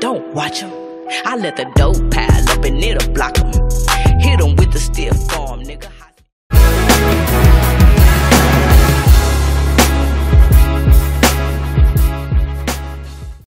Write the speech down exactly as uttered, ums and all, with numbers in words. don't watch him. I let the dope pile up and it'll block him. Hit him with the stiff arm, nigga.